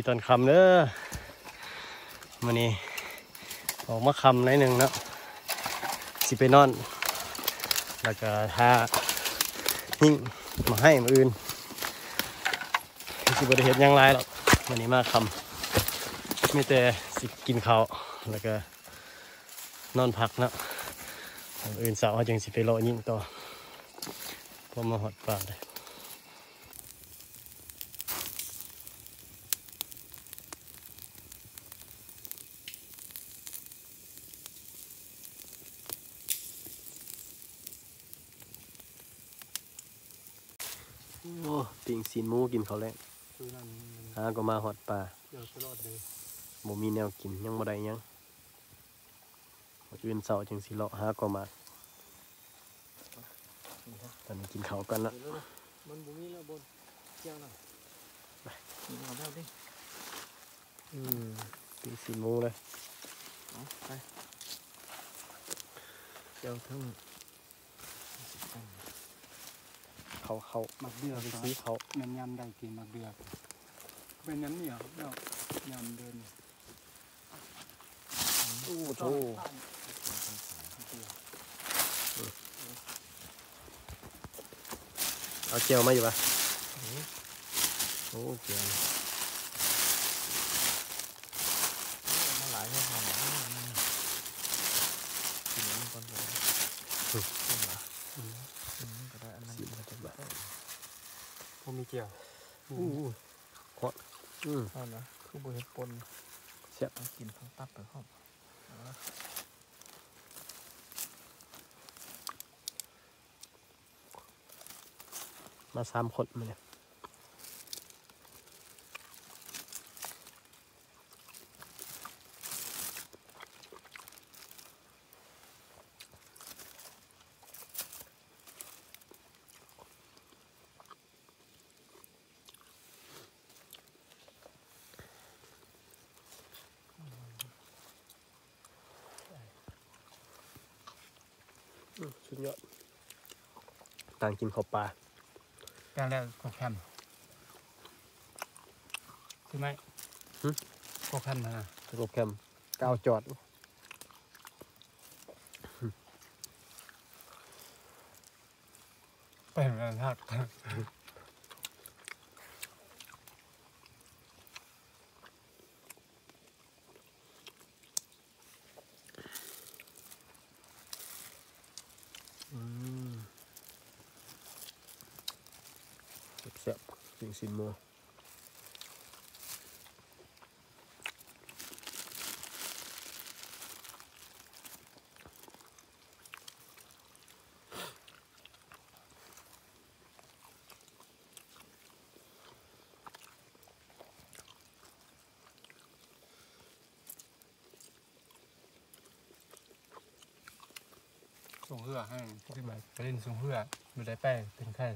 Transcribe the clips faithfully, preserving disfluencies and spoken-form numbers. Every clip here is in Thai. ดีตอนคำเนอะวันนี้ออกมาคำหน่อยหนึ่งเนาะสิไปนอนแล้วก็ทานิ่งมาให้มาอื่นสิบริเหตุยังไรหรอกวันนี้มาคำไม่แต่สิกินข้าวแล้วก็นอนพักเนาะอื่นสาวเขาจึงสิไปรอยิ่งต่อพอมาหอดป่าเลยโอ้ติ่งซีนมูกินเขาแล้วฮะก็มาหอดป่าบ่มีแนวกินยังบ่ได้ยังอื่นเสาจึงสิเลาะฮะก็มาตอนนี้กินเขากันละบนบุ้งนี่แล้วบนเจ้าหน่อยไปกินเขาแล้วดิอืมตีสี่โมงเลยไปเจ้าทั้งเขาเขาหมักเดือดไปซื้อเขาเน้นยำได้กินหมักเดือดเป็นน้ำเหนียวแล้วยำเดินโอ้โหเอาเจียวมาอยู่ปะโอ้เจียวมาหลายเท่าทำกินน้ำก้อนเลยถูกก็ได้อันนั้นก็จะแบบพอมีเจียวอู้ขอดอือเอานะคือบุหรี่ปนเสียบกินทั้งตับเลยครับมาสามคนมาเนี่ยสุดยอดต่างกินข้าวปลาการแล้วโคกแคมใช่ไหมโคกแคมนะโคกแคมก้าวจอดไปเหมือนกันครับเสียบยิงซินโมส่งเพื่อให้ที่มาไปเล่นส่งเพื่อไม่ได้แป้งเป็นไข่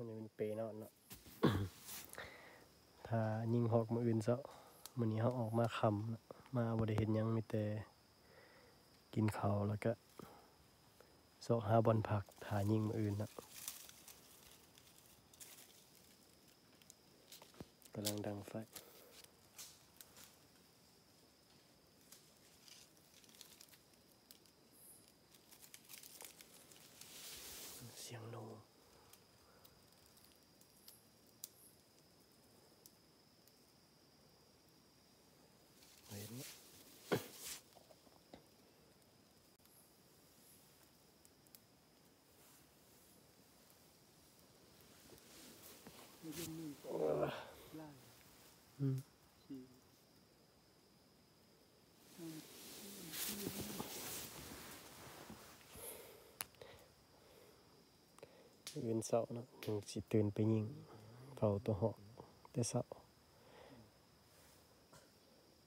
อันนี้มันเปย์นอนเนาะ ถ้ายิงหอกมาอื่นซะวันนี้เขาออกมาคำมาบ่ได้เห็นยังมีแต่กินเขาแล้วก็โซฮาบอนผักถ่ายยิงมืออื่นนะกำลังดังไฟเสียงลมอืมเว้นเสาเนาะถึงสิตื่นไปยิงเผาตัวหอกแต่เสา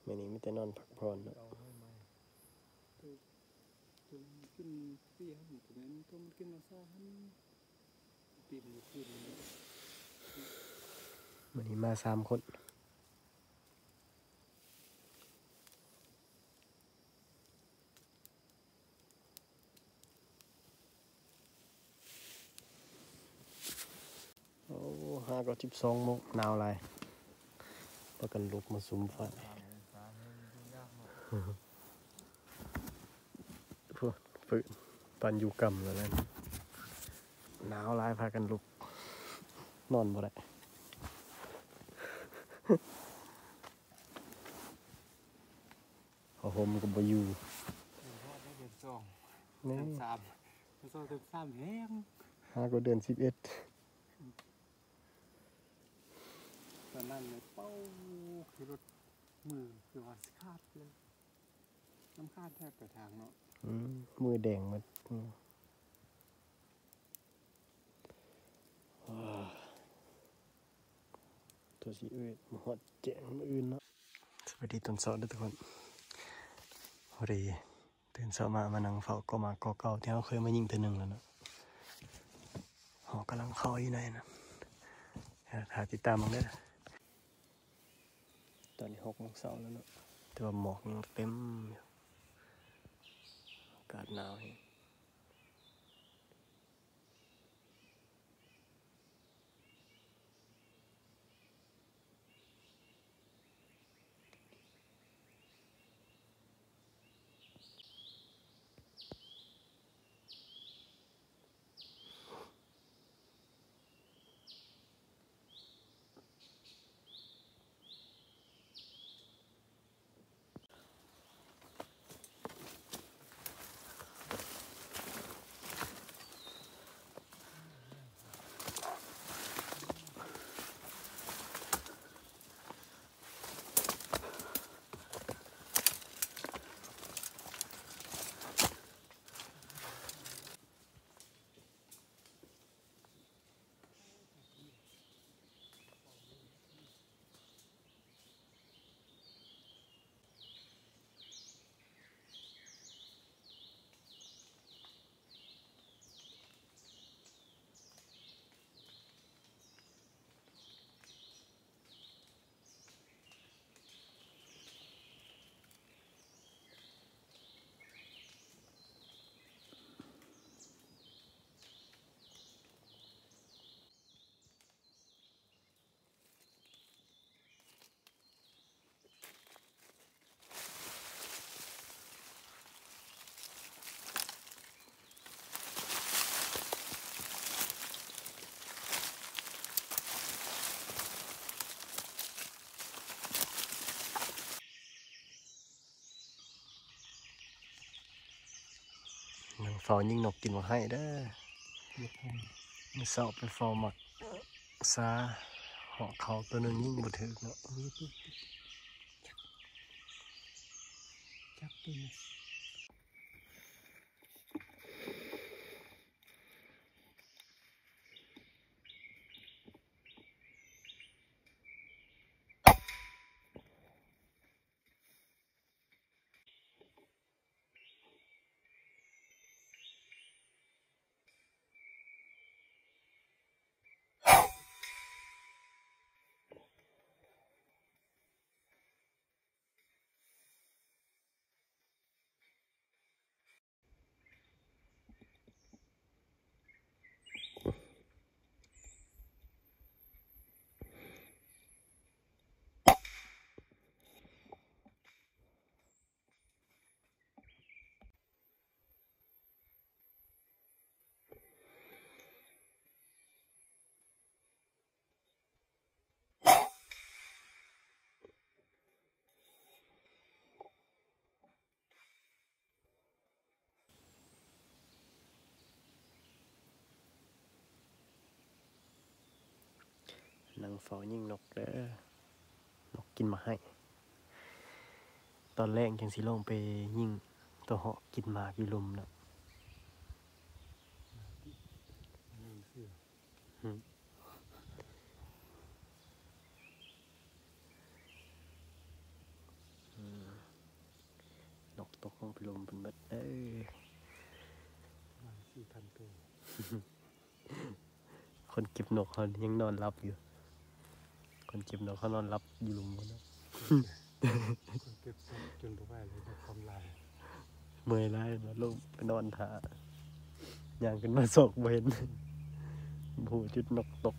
ไม่นี่ไม่แต่นอนพักผ่อนเนาะ วันนี้มาสามคนโอ้ห้าก็จิบสองมกนาวลายประกันลุกมาซุ่มไฟพวกปืนปันอยู่กำแล้วนั่นหนาวลายพากันลุกนอนบ่ได้พอผมก็บ่อยู่สองเดือนสามสองเดือนสามแห้งห้าก็เดือนสิบเอ็ดตอนนั้นเลยเป้าคือรถมือคือว่าคาดเลยน้ำคาดแทบแต่ทางเนาะมือแดงมันตัวสีอื่นมาหอดแจงมาอื่นเนาะสวัสดีตอนเช้าทุกคนพอดีตื่นเช้ามามานั่งเฝ้าก็มาก็เก่าที่เราเคยมายิงตัวหนึ่งแล้วเนาะหอกำลังเข้าอยู่ในนะหาติดตามมันได้ตอนนี้หกโมงเช้าแล้วเนาะแต่ว่าหมอกยังเต็มอากาศหนาวนี่ฟอยิ่งนกกินมาให้เด้อมีเสาไปฟอหมักซาหอกเขาตัวนึงยิ่งบดถึกเนาะจับตัวนี้นางเฝ้ายิ่งนกเด้อนกกินมาให้ตอนแรกจังสีลงไปยิ่งตัวเหาะกินมากิลุมนะนกตกลงไปลุมเป็นเม็ดเอ้ยสี่พันตัวค คนเก็บนกเขายังนอนรับอยู่คนเก็บนกเขานอนรับอยู่ลุมมันนะคนเก็บศพจนไปเลยจะทำลายเมื่อยไรแล้วลูกไปนอนท่าอย่างขึ้นมาโศกเว้นหูจุดนกตก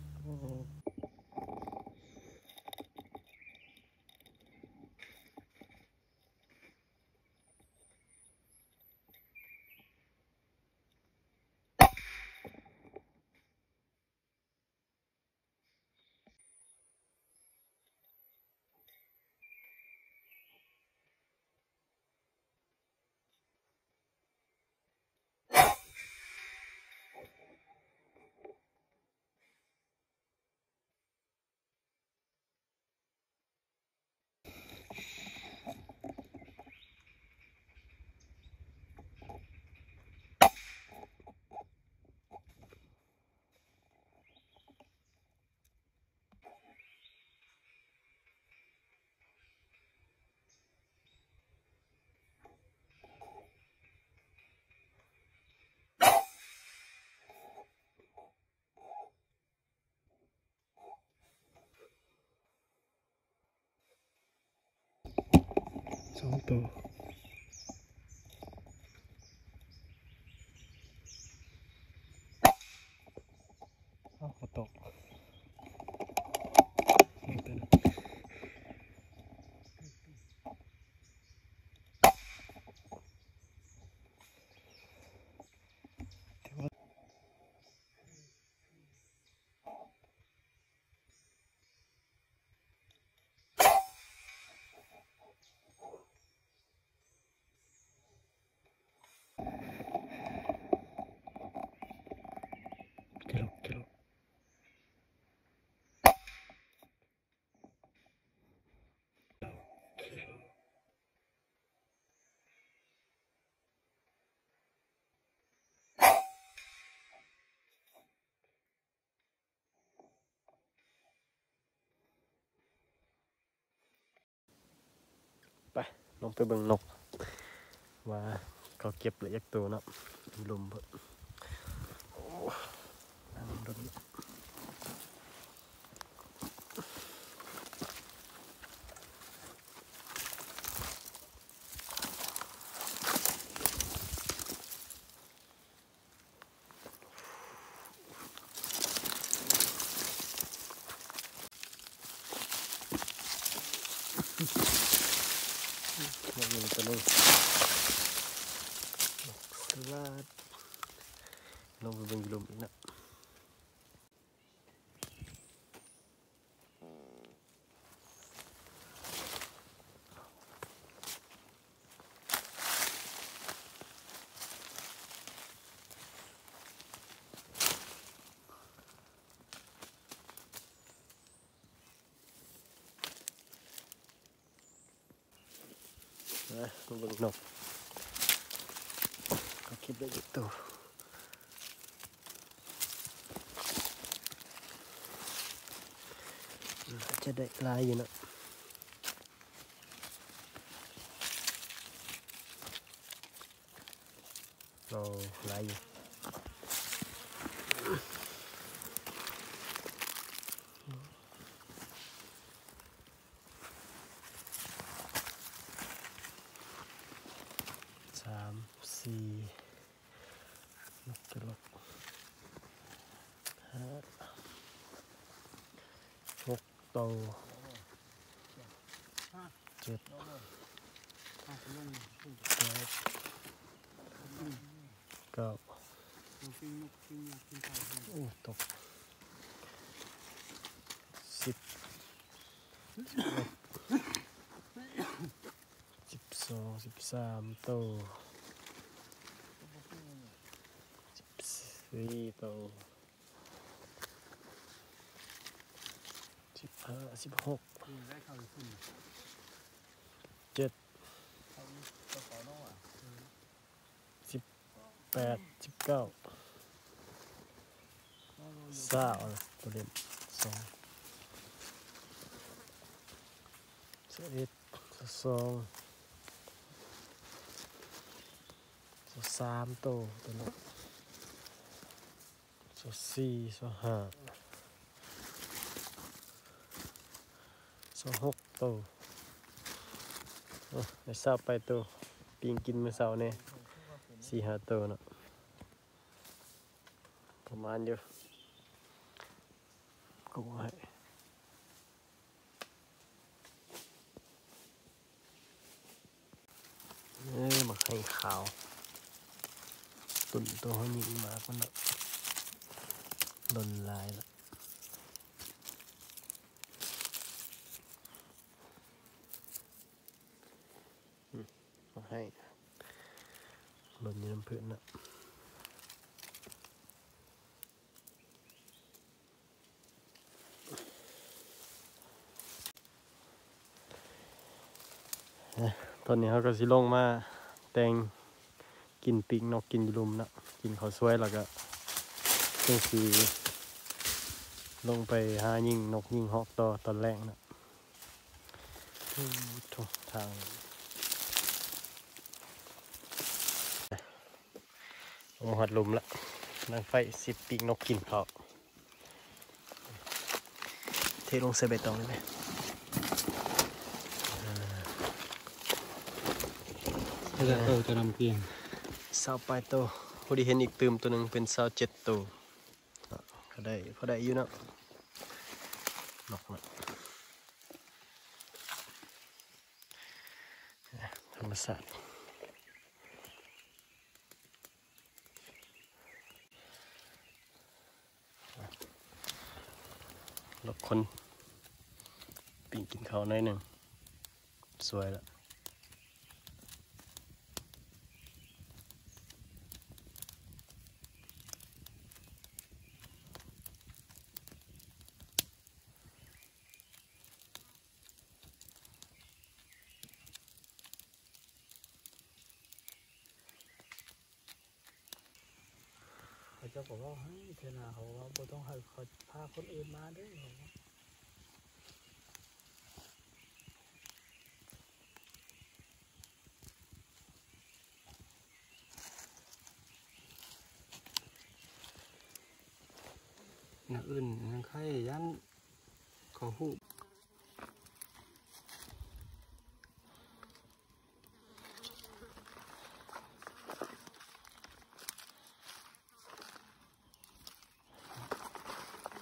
สองตัวอ้าวมาตกนี่ตัวนึงไปลงไปเบิ่งนกว่าเขาเก็บหรือยักตัวนะลมเพิ่มโอ้นั่งลมนะมันเป็นนกก็คิดได้อยู่ตัวจะได้ลายอยู่นะเราลายอยู่เจ็ดแปดเก้าโอ้ตกสิบสิบสองสิบสามตัวสิบสี่ตัวสิบห้าสิบหกเจ็ดสิบแปดสิบเก้าสาวตัวเล็กสองสิบเอ็ดสิบสองสิบสามตัวตัวเล็ก Soสี่so ห้า so หกตัวไอ้สาวไปตัวปีงกินเมื่อสาวเนี่ยสี่ห้าตัวเนาะประมาณอยู่กูให้เอ้ยมาให้ขาวตุ่นตัวให้มีมาก็เนาะลนลายละมาให้ลนน้ำพื้นนะตอนนี้เขาก็สิลงมาแตงกินปิ้งนกกินยุลุมนะกินข้าวสวยแล้วก็ก็คือลงไปหายิงนกยิงฮอกต่อตอนแรกนะทุกทางโอ้หัดลุมละนางไฟสิบปีนกกินเขาเทลงเซเบตองได้ไหมเออจะนำเกียงสาวไปโตพอดีเห็นอีกตื่มตัวหนึ่งเป็นสาวเจ็ดตัวก็ได้พอได้อยู่นะนกนะธรรมศาสตร์ลบคนปิ่งกินเขาหน่อยหนึ่งสวยละเจ้าบอกว่าเฮ้ยเทนาเขาว่าเราต้องให้เขาพาคนอื่นมาด้วยน่าอื่นน่าใครยันขอหู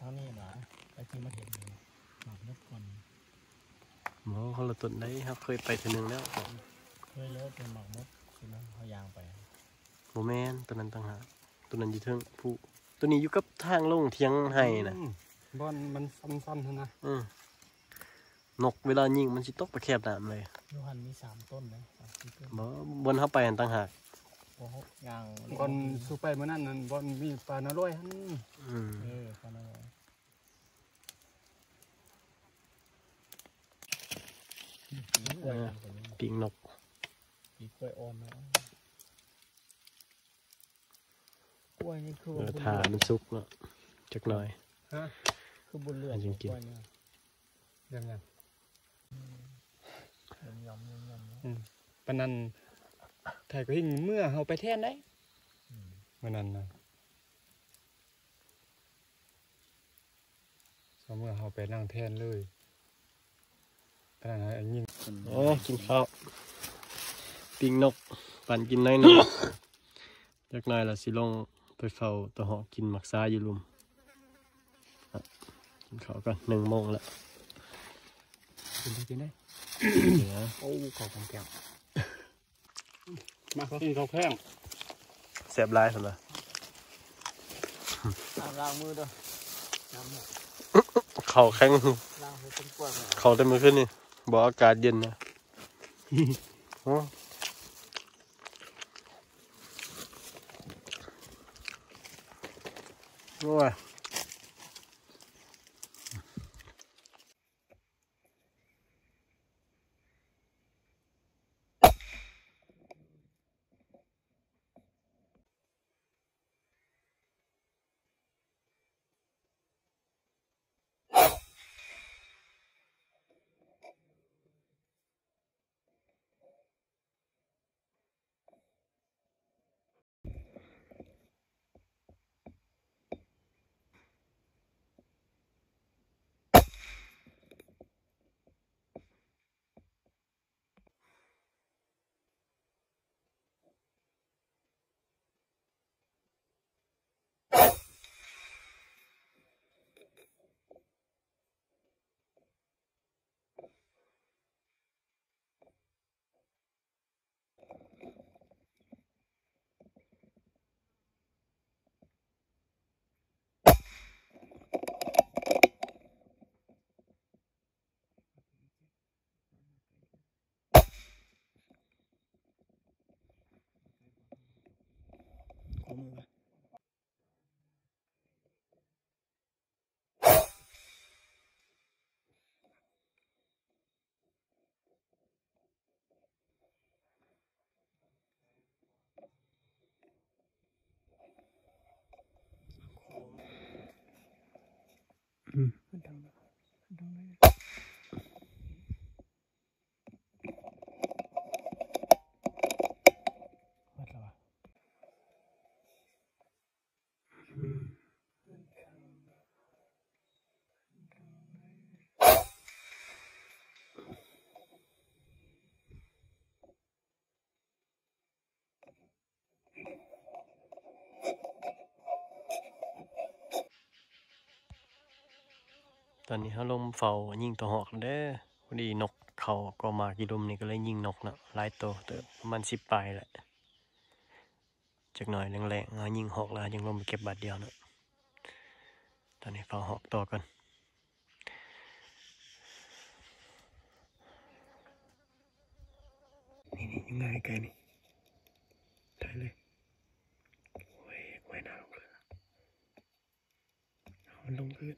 เท่านี้หรอไปที่มาเห็นเลยหลับลึกก่อนหมอเขาละตุนได้ครับเคยไปทีนึงแล้วผมเคยเลิกเป็นหมอกมดคือนั้นเขายางไปโมแมนตัวนั้นต่างหากตัวนั้นอยู่เทิงผู้ตัวนี้อยู่กับทางลงเทียงไห้นะบอลมันซ้ำๆเท่านั้นนกเวลายิงมันชิตกไปแคบหนามเลยยูฮันมีสามต้นเลยหมอบนเข้าไปต่างหากบอลสู้ไปเมื่อนั้นบอลมีปลาหน้าร้อยฮันปิงนกกล้วยอ่อนนะกล้วยนี่คือถ่านมันซุกเนาะจักหน่อยฮะคือบุญเลื่อนจริงจริงยำยำยำยำยำปนันถ่ายก็หิ้งเมื่อเอาไปแท่นได้ปนันนะสมมติเอาไปนั่งแท่นเลยโอ้กินข้าวปิ้งนกปั่นกินน้อยหน่อยเล็กน้อยละสิลงไปเฝ้าตัวหอกกินหมักซ้ายอยู่ลุมกินข้าวกันหนึ่งโมงละกินได้กินได้โอ้ข้าวแข็งมากินข้าวแข็งแสบลายสุดละล้างมือด้วยเข่าแข็งเขาเต็มมือขึ้นนี่บอกอากาศเย็นนะ Rồi. Ừ.ตอนนี้เขาลมเฝ้ายิงตัวหอกเด้อพอดีนกเขาก็มากี่ดมนี่ก็เลยยิงนกนะ หลายตัวเติบประมาณสิบปลายแหละจากหน่อยแรงๆเขายิงหอก แล้วยังลมไปเก็บบาดเดียวนะตอนนี้เฝ้าหอกต่อกัน นี่นี่ยังไงไกลนี่ถ่ายเลยโอ้ยไว้หนาวเลยมันลงพื้น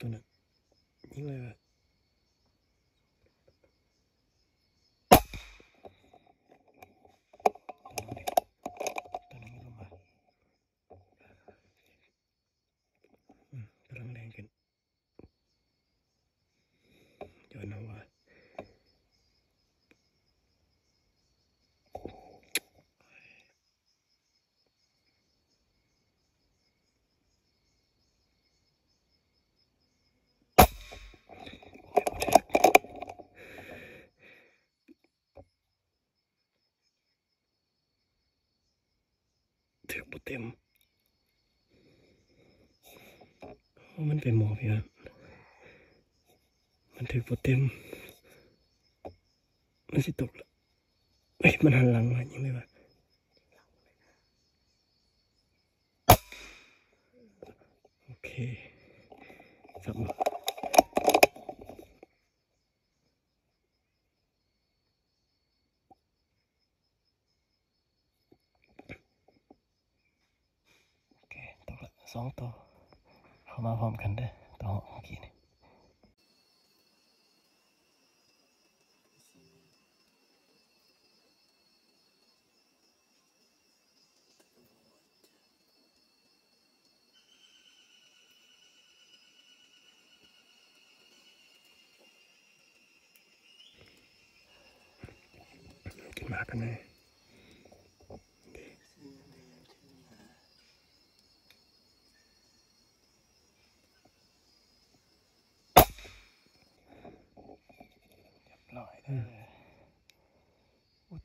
ตัวหนึ่งยิงเลยแบบ เต็มมันเป็นหมอพี่ฮะมันถือปวดเต็มมันสิตกละเฮ้ยมันหันหลังมาอย่างนี้เลยว่ะ โอเคสับ สองตัวเข้ามาพร้อมกันเด้อตัวเมื่อกี้นี่ กินมากันเลย Thank you.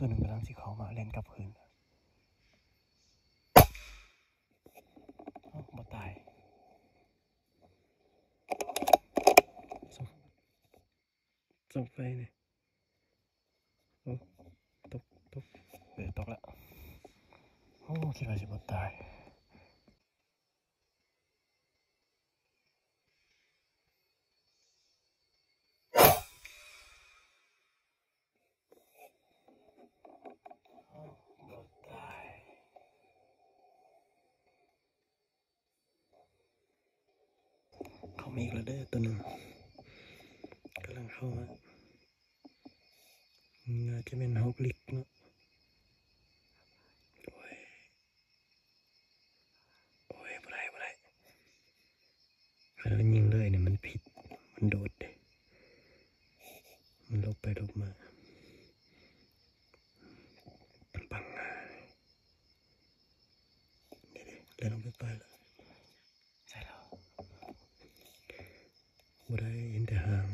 ตัวหนึ่งกำลังสีขาวมาเล่นกลับคืนมาตายส่องไฟนี่โอ้ตกตกเดือดตกละโอ้คิดว่าจะมาตายมีอีกแล้วเด้อตัวหนึ่งกำลังเข้ามาน่าจะเป็นฮอกลิกเนาะโอ้ยโอ้ยบ่ได้บ่ได้แล้วยิงเลยเนี่ยมันผิดมันโดดเลยมันลบไปลบมามันปังงาเดี๋ยวเดี๋ยวลงไปไปแล้วได้เห็นแต่หาง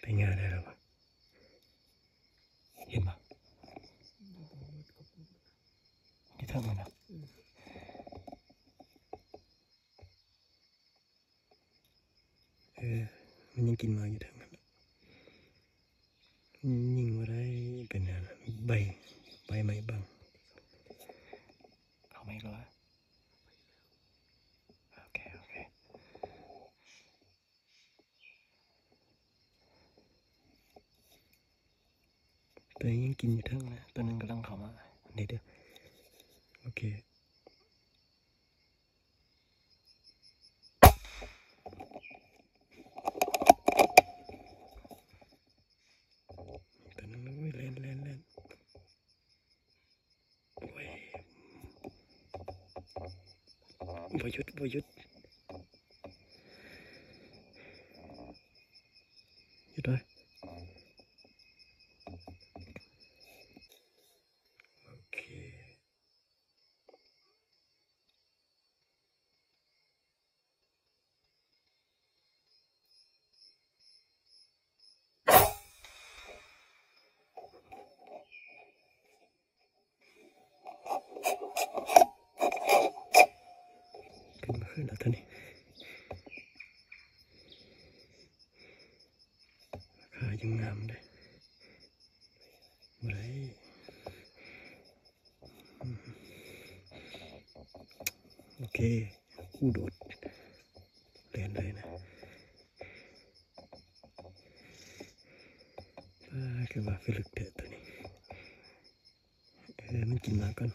ไปงานได้หรอวะเห็นปะนี่เท่าไหร่นะเออมันยังกินมาอยู่ทั้งนั้นยิงมาได้เป็นอะไรใบใบไม้บังเอาไม่รู้ตัวยังกินอยู่ทั้งนะตัวนึงกำลังเข้ามาเดี๋ยวโอเคตัวนึงไม่เล่นเล่นเล่นโอ้ยบอยุดบอยุดหยุดเลยแล้วตัวนี้ขายังงามเลยอะไรโอเคอู้โดดเล่นเลยนะป้าคือว่าฟิลึกเถอะตัวนี้เออมันกินมากัน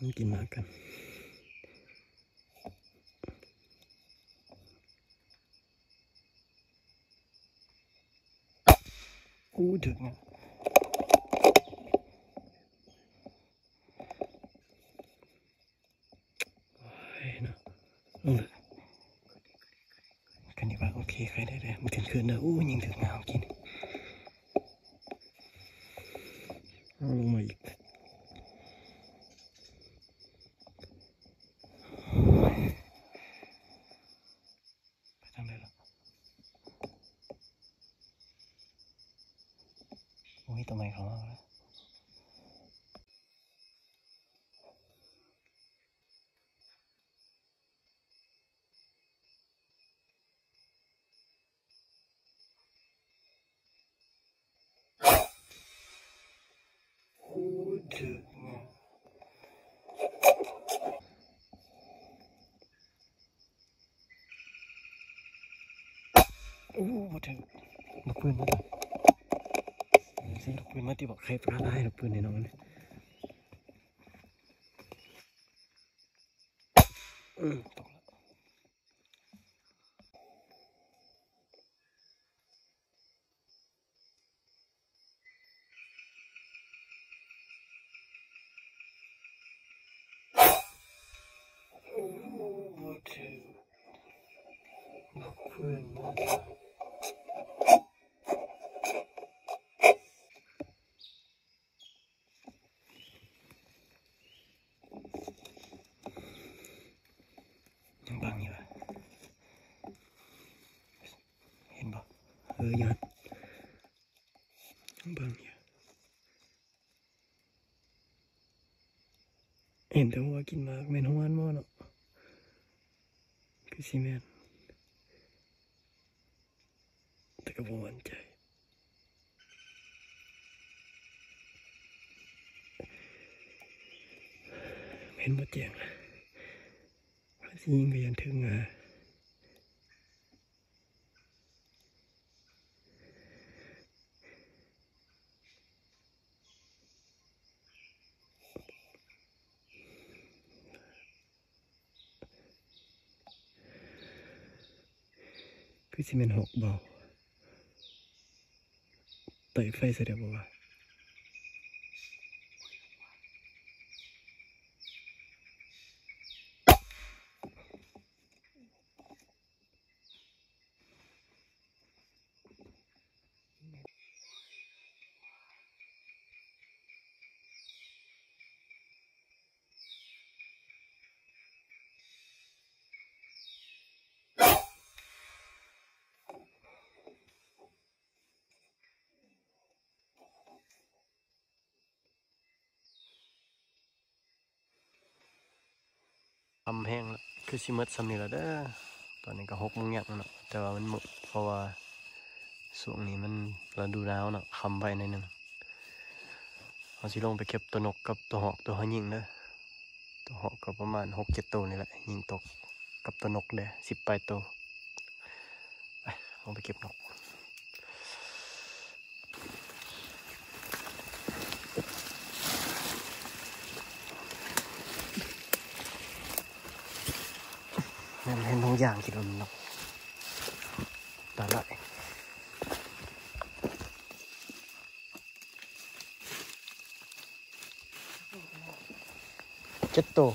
มันกินมากันอู้ถึงนะไอ้เนาะลงเลยกันดีป่ะโอเคใครได้เลยมันขึ้นขึ้นนะอู้ยิงถึงงามกินเอาลงมาอีกตัวใหม่ของเราแล้วโอ้เดือดเนี่ยโอ้มาถึงมาคุยมาเลยลูกปืนมาที่บอกใครพลาดได้ลูกปืนในน้องนี่ตกแล้วลูกปืนมา Ayan. Ang bangya. Ente hoa kinh mạc men hoa ăn mò nọ. Cái gì men. Tất cả vô ăn chạy. Men mất chàng. Cái gì người ăn thương à. Cứ xin mình hộp bầu tẩy phê sẽ đẹp bầu à.ทำแห้งแล้วคือชิมดสำนีแล้วเด้อตอนนี้ก็หกโมงแยกแล้วเนาะแต่ว่ามันมืดเพราะว่าส่วงนี้มันเราดูแล้วเนาะคำไปในหนึ่งเอาสิลงไปเก็บตัวนกกับตัวหอกตัวหอยิงเด้อตัวหอกก็ประมาณหกเจ็ดตัวนี่แหละยิงตกกับตัวนกเด้อสิบแปดตัวลงไปเก็บนกนั่นเห็นบางอย่างที่มันนกตาไหลเจ็ดตัว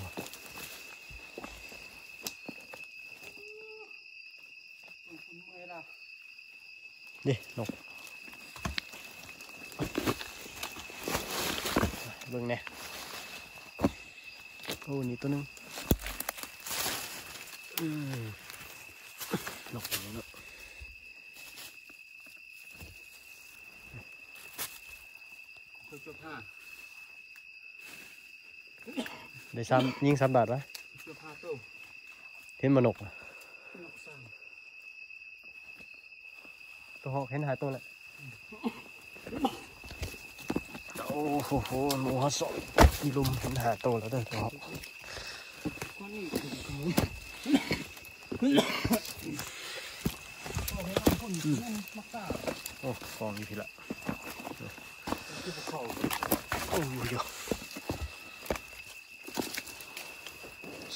เด็กนกเบิ่งเนี่ยโอ้นี่ตัวนึงนกตัวนี้เนาะจุดห้าได้ซ้ำยิงซ้ำบาทไหมจุดห้าตัวเห็นมันนกตัวหอกเห็นหายตัวแหละโอ้โหหนูฮัสซ์กิลุมเห็นหายตัวแล้วเด้อตัวหอกโอ้ฟองนี่พี่ละโอ้ย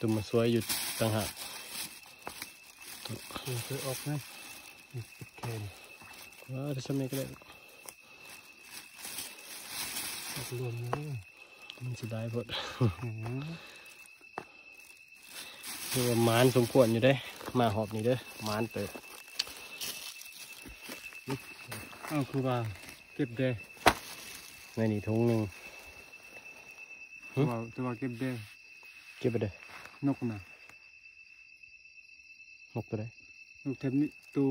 ตัวมันสวยอยู่ต่างหากสวยออกไหมแขนว้าจะทำยังไงรวมเลยมันจะได้หมดคือว่ามานสมควรอยู่ได้มาหอบนี่เด้อมานเติบเอาคือว่าเก็บได้ในนี่ถุงหนึ่งว่าจะว่าเก็บได้เก็บไปได้นกนะนกตัวไหนนกเทมนี่ตัว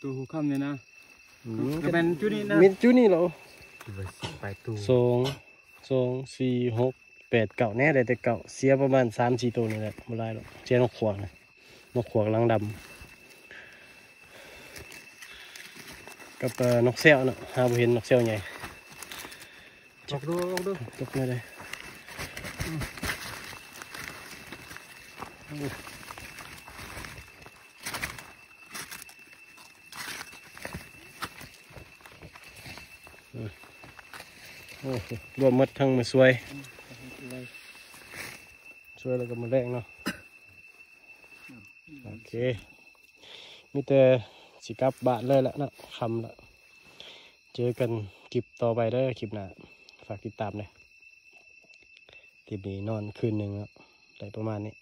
ตัวหูข้ามเนี่ยนะจะเป็นจุนี่นะมีจุนี่เหรอสองสองสี่หกแปดเก่าแน่เลยแต่เก่าเสียประมาณสามสี่ตัวนี่แหละไม่ไรหรอกเจ้านกขวางนะนกขวางลังดำ กับนกเซลเนาะหาบ่เห็นนกเซลใหญ่ออกดูออกดูตกเลยเลยรวมมัดทั้งมาสวยสวยแล้วก็มาแรงเนาะโอเคมีแต่สิกลับบ้านเลยละนะคำละเจอกันคลิปต่อไปเด้อคลิปหน้าฝากติดตามเลยคลิปนี้นอนคืนหนึ่งครับได้ประมาณนี้